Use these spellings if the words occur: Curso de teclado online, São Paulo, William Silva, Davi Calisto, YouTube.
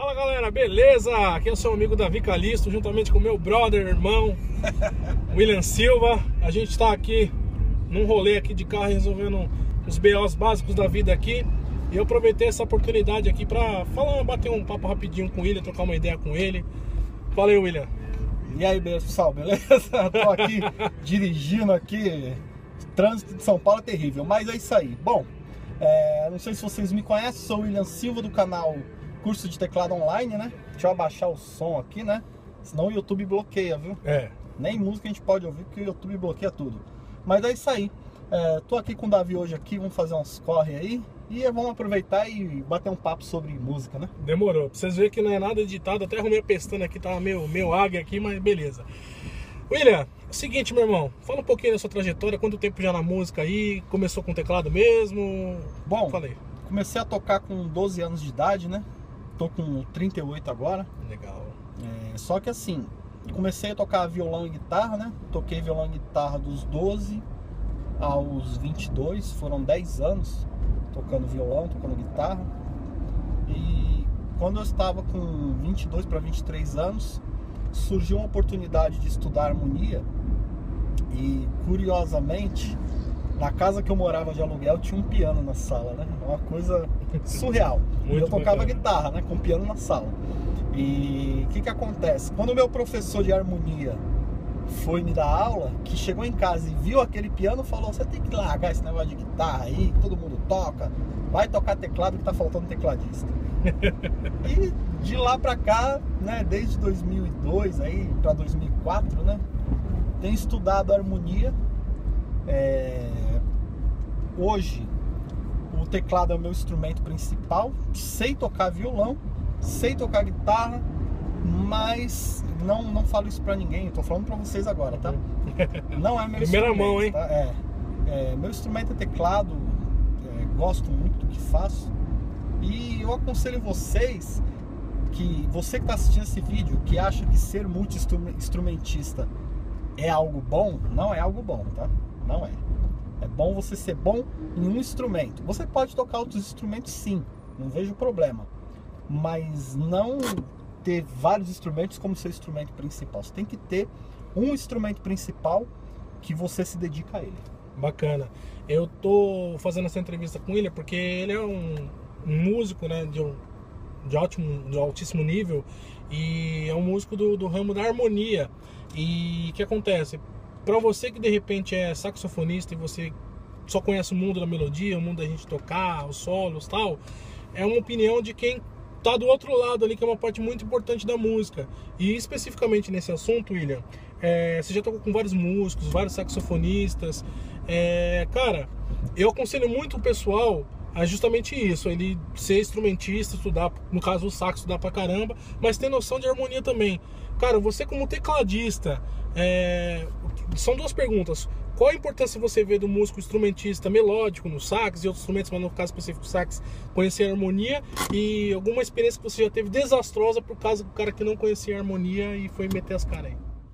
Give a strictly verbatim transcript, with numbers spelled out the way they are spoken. Fala galera, beleza? Aqui é o seu amigo Davi Calisto, juntamente com o meu brother, irmão, William Silva. A gente tá aqui num rolê aqui de carro, resolvendo os B Os básicos da vida aqui. E eu aproveitei essa oportunidade aqui pra falar, bater um papo rapidinho com o William, trocar uma ideia com ele. Fala aí, William. E aí, pessoal, beleza? Tô aqui dirigindo aqui, trânsito de São Paulo é terrível, mas é isso aí. Bom, é, não sei se vocês me conhecem, sou o William Silva do canal Curso de Teclado Online, né? Deixa eu abaixar o som aqui, né? Senão o YouTube bloqueia, viu? É. Nem música a gente pode ouvir, porque o YouTube bloqueia tudo. Mas é isso aí. É, tô aqui com o Davi hoje aqui, vamos fazer uns corre aí. E vamos aproveitar e bater um papo sobre música, né? Demorou. Pra vocês verem que não é nada editado. Até arrumei a pestana aqui, tava meio, meio águia aqui, mas beleza. William, é o seguinte, meu irmão. Fala um pouquinho da sua trajetória. Quanto tempo já na música aí? Começou com teclado mesmo? Bom, falei. Comecei a tocar com doze anos de idade, né? Tô com trinta e oito agora. Legal. É, só que assim, comecei a tocar violão e guitarra, né? Toquei violão e guitarra dos doze aos vinte e dois. Foram dez anos tocando violão, tocando guitarra. E quando eu estava com vinte e dois para vinte e três anos, surgiu uma oportunidade de estudar harmonia. E curiosamente, na casa que eu morava de aluguel tinha um piano na sala, né? Uma coisa surreal. Eu tocava bacana. Guitarra, né? Com piano na sala. E o que que acontece? Quando o meu professor de harmonia foi me dar aula, que chegou em casa e viu aquele piano, falou: você tem que largar esse negócio de guitarra aí, todo mundo toca, vai tocar teclado que tá faltando tecladista. E de lá pra cá, né? Desde dois mil e dois aí pra dois mil e quatro, né? Tenho estudado harmonia. É... Hoje o teclado é o meu instrumento principal. Sei tocar violão, sei tocar guitarra, mas não, não falo isso pra ninguém. Eu tô falando pra vocês agora, tá? Não é meu Primeira instrumento, mão, hein? Tá? É, é, meu instrumento é teclado. É, gosto muito do que faço. E eu aconselho vocês, que você que tá assistindo esse vídeo, que acha que ser multi-instrumentista é algo bom, não é algo bom, tá? Não é. É bom você ser bom em um instrumento. Você pode tocar outros instrumentos, sim, não vejo problema. Mas não ter vários instrumentos como seu instrumento principal. Você tem que ter um instrumento principal que você se dedica a ele. Bacana. Eu tô fazendo essa entrevista com ele porque ele é um, um músico, né, de, um, de, altíssimo, de altíssimo nível. E é um músico do, do ramo da harmonia. E o que acontece? Para você que de repente é saxofonista e você só conhece o mundo da melodia, o mundo da gente tocar, os solos e tal, é uma opinião de quem tá do outro lado ali, que é uma parte muito importante da música. E especificamente nesse assunto, William, é, você já tocou com vários músicos, vários saxofonistas. É, cara, eu aconselho muito o pessoal a justamente isso, ele ser instrumentista, estudar, no caso o sax, estudar pra caramba, mas ter noção de harmonia também. Cara, você como tecladista, é... são duas perguntas. Qual a importância você vê do músico instrumentista melódico no sax e outros instrumentos, mas no caso específico sax, conhecer a harmonia? E alguma experiência que você já teve desastrosa por causa do cara que não conhecia a harmonia e foi meter as caras aí?